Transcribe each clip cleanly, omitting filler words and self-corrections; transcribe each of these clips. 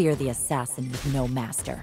Fear the assassin with no master.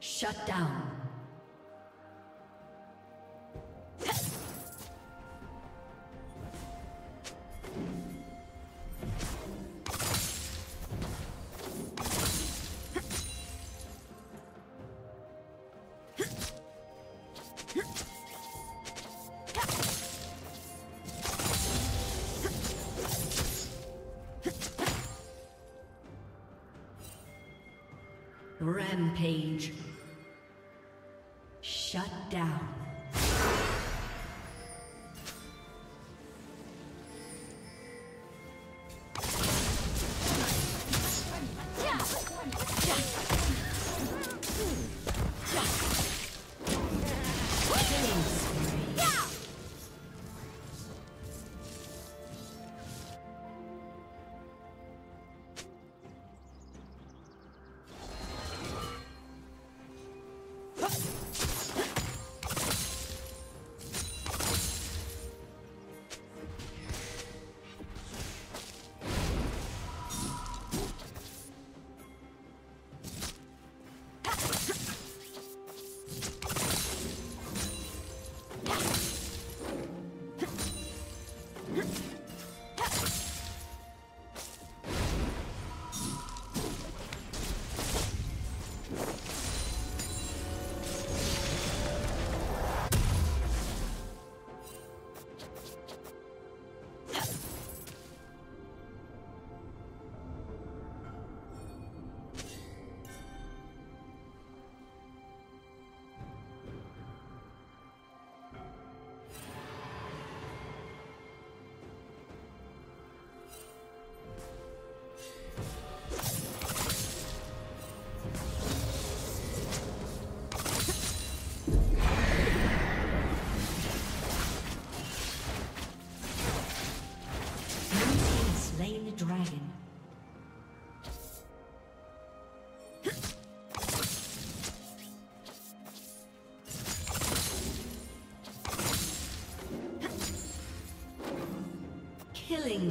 Shut down. Rampage. Shut down. dragon. Killing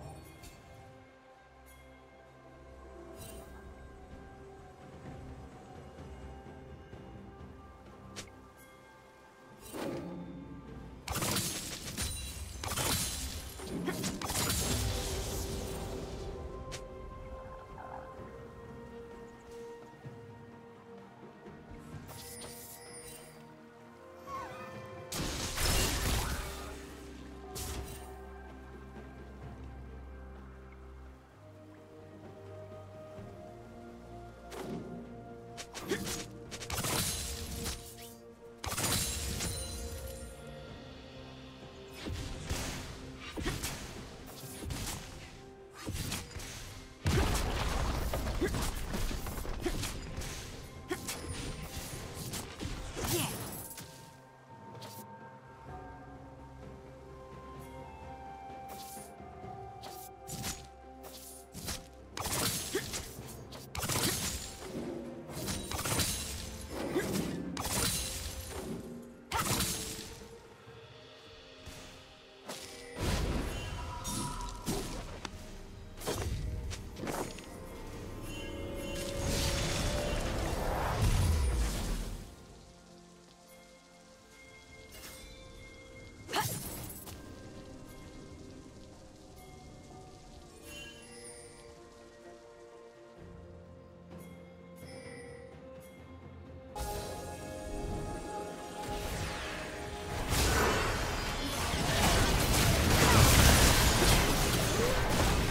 Rampage.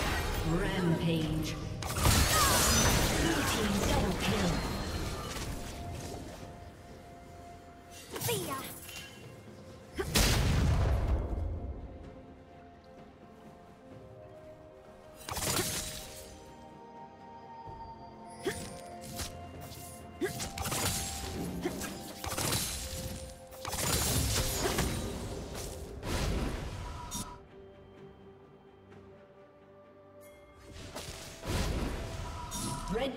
Blue team double kill. See ya. Red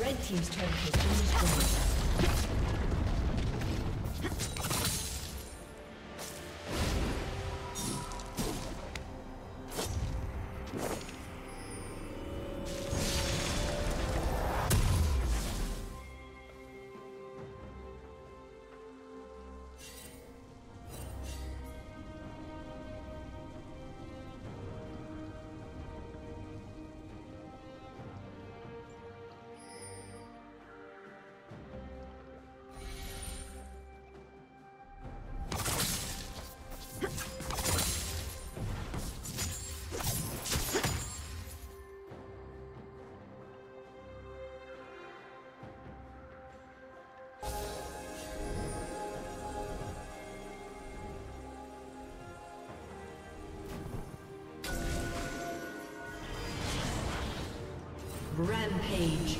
Red team's turret has been destroyed. Rampage.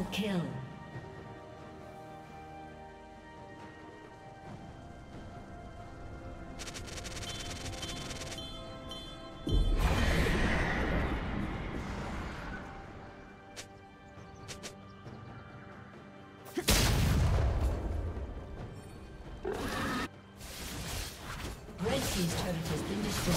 Double kill. Red Team's turret has been destroyed.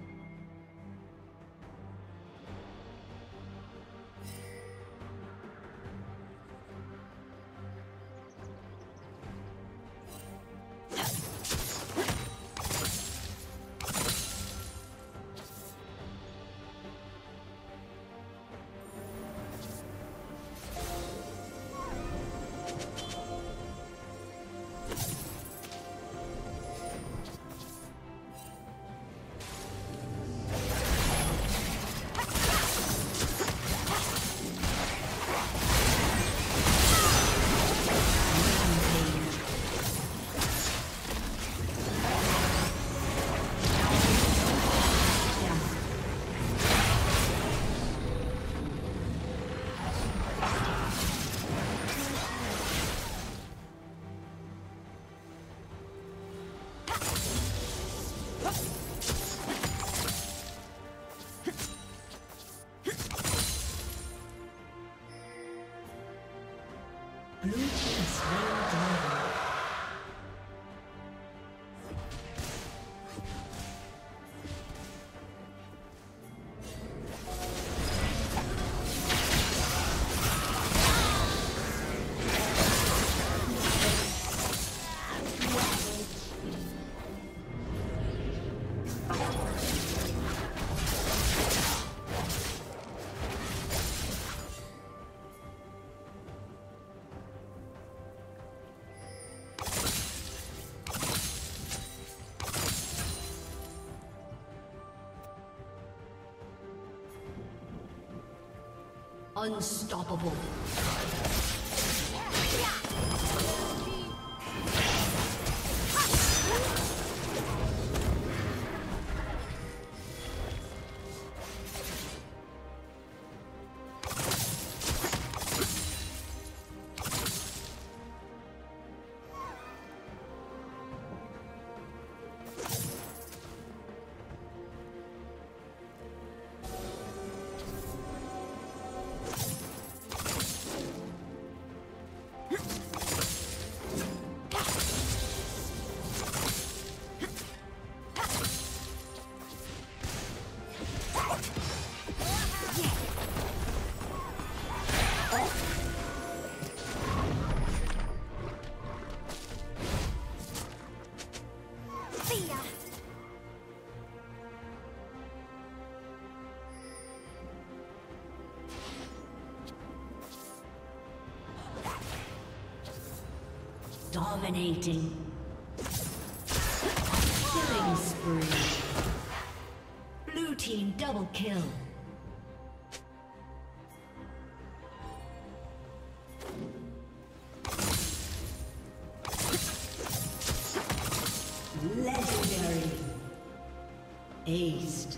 Unstoppable. Dominating. Killing spree. Blue team double kill. Legendary. Aced.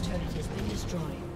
turret has been destroyed.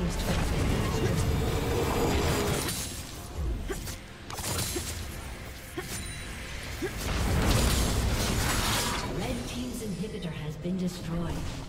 team's turret has been destroyed. Red team's inhibitor has been destroyed.